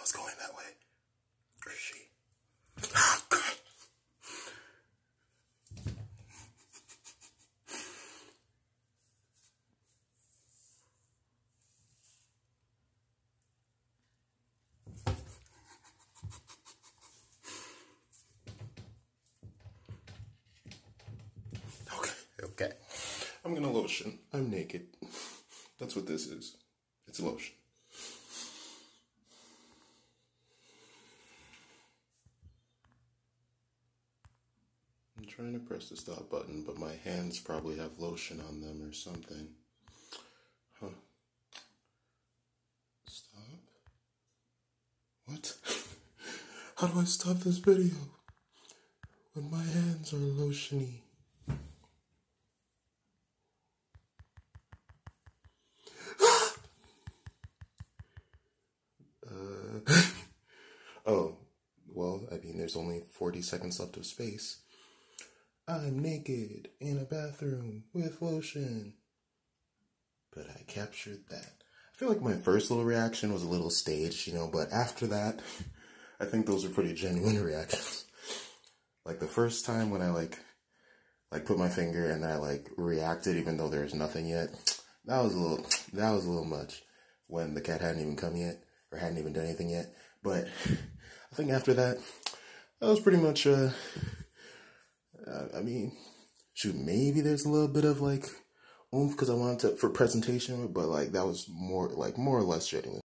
I was going that way. Or she. Oh, God. Okay. I'm gonna lotion. I'm naked. That's what this is. It's a lotion. I'm trying to press the stop button, but my hands probably have lotion on them or something. Huh. Stop? What? How do I stop this video when my hands are lotiony? Oh, well, I mean, there's only 40 seconds left of space. I'm naked in a bathroom with lotion. But I captured that. I feel like my first little reaction was a little staged, you know, but after that, I think those were pretty genuine reactions. Like the first time when I like put my finger and I reacted even though there's nothing yet. That was a little much when the cat hadn't even come yet or hadn't even done anything yet. But I think after that, that was pretty much, I mean, shoot, maybe there's a little bit of, oomph, because I wanted to, for presentation, but, that was more or less genuine.